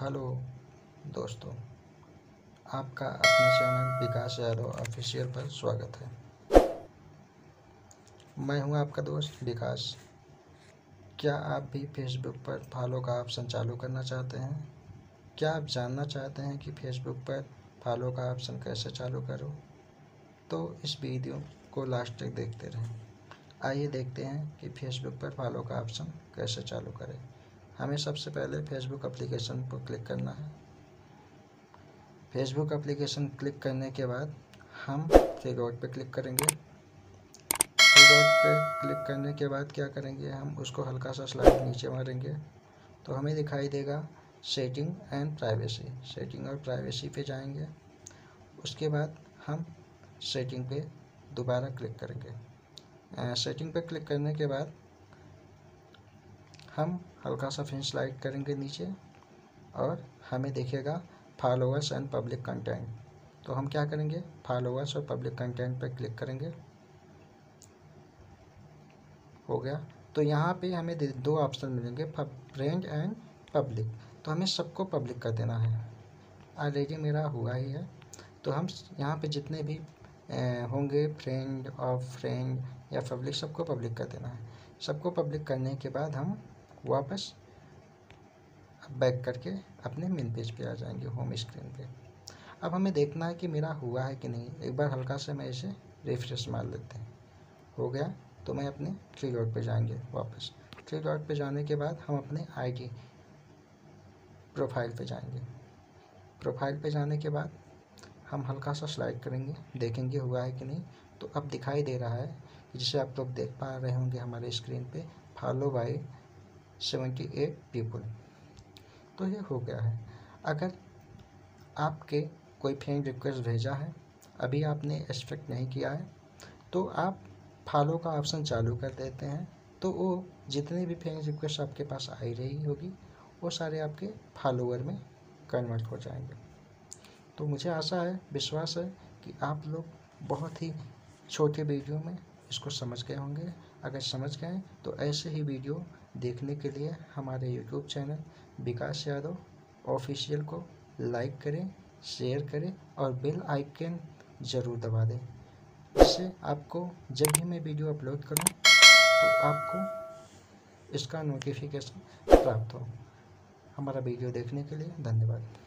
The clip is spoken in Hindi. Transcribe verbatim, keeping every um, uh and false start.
हेलो दोस्तों, आपका अपने चैनल विकास यादव ऑफिशियल पर स्वागत है। मैं हूं आपका दोस्त विकास। क्या आप भी फेसबुक पर फॉलो का ऑप्शन चालू करना चाहते हैं? क्या आप जानना चाहते हैं कि फेसबुक पर फॉलो का ऑप्शन कैसे चालू करो? तो इस वीडियो को लास्ट तक देखते रहें। आइए देखते हैं कि फेसबुक पर फॉलो का ऑप्शन कैसे चालू करें। हमें सबसे पहले फेसबुक एप्लीकेशन पर क्लिक करना है। फेसबुक एप्लीकेशन क्लिक करने के बाद हम थ्री डॉट पर क्लिक करेंगे। थ्री डॉट पर क्लिक करने के बाद क्या करेंगे, हम उसको हल्का सा स्लाइड नीचे मारेंगे तो हमें दिखाई देगा सेटिंग एंड प्राइवेसी। सेटिंग और प्राइवेसी पे जाएंगे। उसके बाद हम सेटिंग पे दोबारा क्लिक करेंगे। सेटिंग पे क्लिक करने के बाद हम हल्का सा फिर स्लाइड करेंगे नीचे और हमें देखेगा फॉलोअर्स एंड पब्लिक कंटेंट। तो हम क्या करेंगे, फॉलोअर्स और पब्लिक कंटेंट पर क्लिक करेंगे। हो गया। तो यहाँ पे हमें दो ऑप्शन मिलेंगे, फ्रेंड एंड पब्लिक। तो हमें सबको पब्लिक कर देना है। ऑलरेडी मेरा हुआ ही है। तो हम यहाँ पे जितने भी होंगे फ्रेंड और फ्रेंड या पब्लिक, सबको पब्लिक कर देना है। सबको पब्लिक करने के बाद हम वापस बैक करके अपने मेन पेज पे आ जाएंगे, होम स्क्रीन पे। अब हमें देखना है कि मेरा हुआ है कि नहीं। एक बार हल्का से मैं इसे रिफ्रेश मार लेते हैं। हो गया। तो मैं अपने थ्री डॉट पे जाएंगे वापस। थ्री डॉट पे जाने के बाद हम अपने आईडी प्रोफाइल पे जाएंगे। प्रोफाइल पे जाने के बाद हम हल्का सा स्लाइड करेंगे, देखेंगे हुआ है कि नहीं। तो अब दिखाई दे रहा है, जिसे आप लोग देख पा रहे होंगे हमारे स्क्रीन पे, फॉलो बाय अठहत्तर पीपल। तो ये हो गया है। अगर आपके कोई फ्रेंड रिक्वेस्ट भेजा है, अभी आपने एक्सेप्ट नहीं किया है, तो आप फॉलो का ऑप्शन चालू कर देते हैं। तो वो जितने भी फ्रेंड रिक्वेस्ट आपके पास आई रही होगी, वो सारे आपके फॉलोअर में कन्वर्ट हो जाएंगे। तो मुझे आशा है, विश्वास है कि आप लोग बहुत ही छोटे वीडियो में इसको समझ गए होंगे। अगर समझ गए तो ऐसे ही वीडियो देखने के लिए हमारे YouTube channel Vikas Yadav official को लाइक करें, शेयर करें और बेल आइकन ज़रूर दबा दें। इससे आपको जब भी मैं वीडियो अपलोड करूं तो आपको इसका नोटिफिकेशन प्राप्त हो। हमारा वीडियो देखने के लिए धन्यवाद।